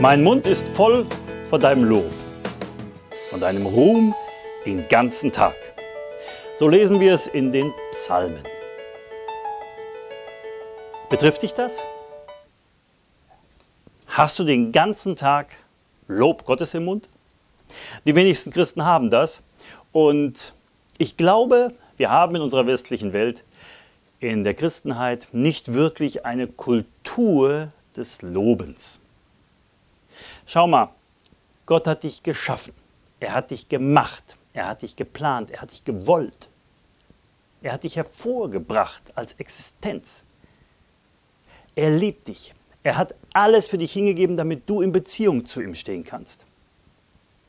Mein Mund ist voll von deinem Lob, von deinem Ruhm den ganzen Tag. So lesen wir es in den Psalmen. Betrifft dich das? Hast du den ganzen Tag Lob Gottes im Mund? Die wenigsten Christen haben das. Und ich glaube, wir haben in unserer westlichen Welt, in der Christenheit, nicht wirklich eine Kultur des Lobens. Schau mal, Gott hat dich geschaffen, er hat dich gemacht, er hat dich geplant, er hat dich gewollt, er hat dich hervorgebracht als Existenz. Er liebt dich, er hat alles für dich hingegeben, damit du in Beziehung zu ihm stehen kannst.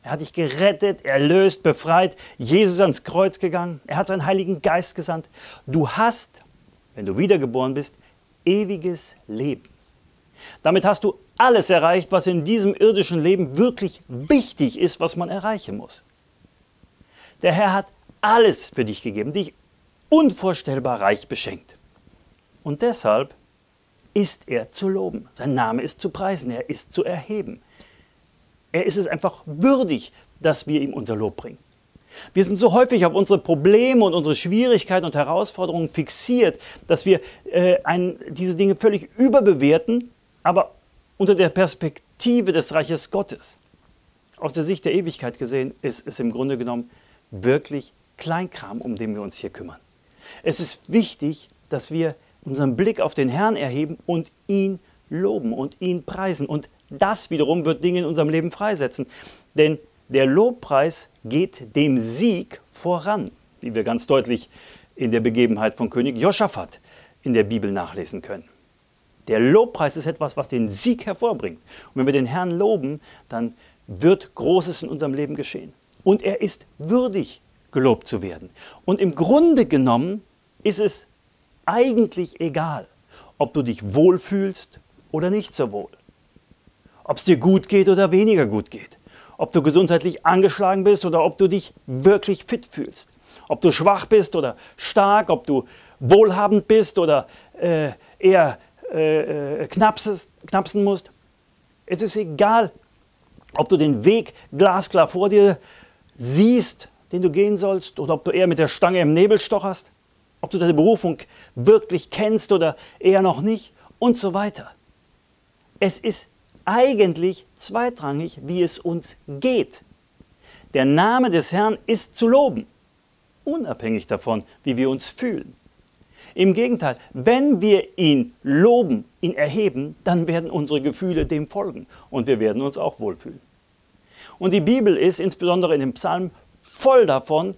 Er hat dich gerettet, erlöst, befreit, Jesus ans Kreuz gegangen, er hat seinen Heiligen Geist gesandt. Du hast, wenn du wiedergeboren bist, ewiges Leben. Damit hast du alles erreicht, was in diesem irdischen Leben wirklich wichtig ist, was man erreichen muss. Der Herr hat alles für dich gegeben, dich unvorstellbar reich beschenkt. Und deshalb ist er zu loben, sein Name ist zu preisen, er ist zu erheben. Er ist es einfach würdig, dass wir ihm unser Lob bringen. Wir sind so häufig auf unsere Probleme und unsere Schwierigkeiten und Herausforderungen fixiert, dass wir diese Dinge völlig überbewerten, aber unter der Perspektive des Reiches Gottes. Aus der Sicht der Ewigkeit gesehen ist es im Grunde genommen wirklich Kleinkram, um den wir uns hier kümmern. Es ist wichtig, dass wir unseren Blick auf den Herrn erheben und ihn loben und ihn preisen. Und das wiederum wird Dinge in unserem Leben freisetzen. Denn der Lobpreis geht dem Sieg voran, wie wir ganz deutlich in der Begebenheit von König Josaphat in der Bibel nachlesen können. Der Lobpreis ist etwas, was den Sieg hervorbringt. Und wenn wir den Herrn loben, dann wird Großes in unserem Leben geschehen. Und er ist würdig, gelobt zu werden. Und im Grunde genommen ist es eigentlich egal, ob du dich wohlfühlst oder nicht so wohl. Ob es dir gut geht oder weniger gut geht. Ob du gesundheitlich angeschlagen bist oder ob du dich wirklich fit fühlst. Ob du schwach bist oder stark, ob du wohlhabend bist oder knapsen musst. Es ist egal, ob du den Weg glasklar vor dir siehst, den du gehen sollst, oder ob du eher mit der Stange im Nebel stocherst, ob du deine Berufung wirklich kennst oder eher noch nicht und so weiter. Es ist eigentlich zweitrangig, wie es uns geht. Der Name des Herrn ist zu loben, unabhängig davon, wie wir uns fühlen. Im Gegenteil, wenn wir ihn loben, ihn erheben, dann werden unsere Gefühle dem folgen und wir werden uns auch wohlfühlen. Und die Bibel ist insbesondere in dem Psalm voll davon,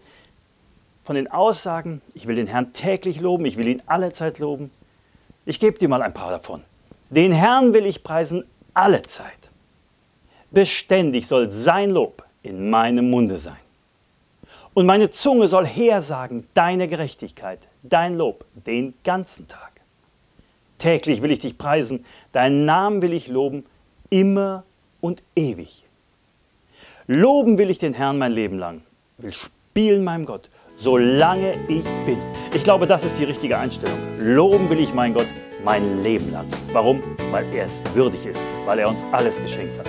von den Aussagen, ich will den Herrn täglich loben, ich will ihn allezeit loben. Ich gebe dir mal ein paar davon. Den Herrn will ich preisen allezeit. Beständig soll sein Lob in meinem Munde sein. Und meine Zunge soll hersagen, deine Gerechtigkeit, dein Lob, den ganzen Tag. Täglich will ich dich preisen, deinen Namen will ich loben, immer und ewig. Loben will ich den Herrn mein Leben lang, will spielen meinem Gott, solange ich bin. Ich glaube, das ist die richtige Einstellung. Loben will ich meinen Gott mein Leben lang. Warum? Weil er es würdig ist, weil er uns alles geschenkt hat.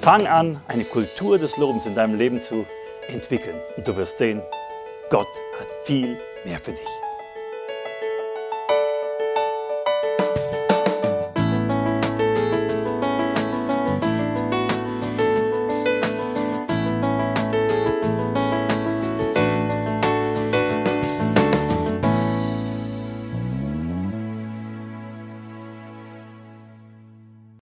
Fang an, eine Kultur des Lobens in deinem Leben zu entwickeln. Und du wirst sehen, Gott hat viel mehr für dich.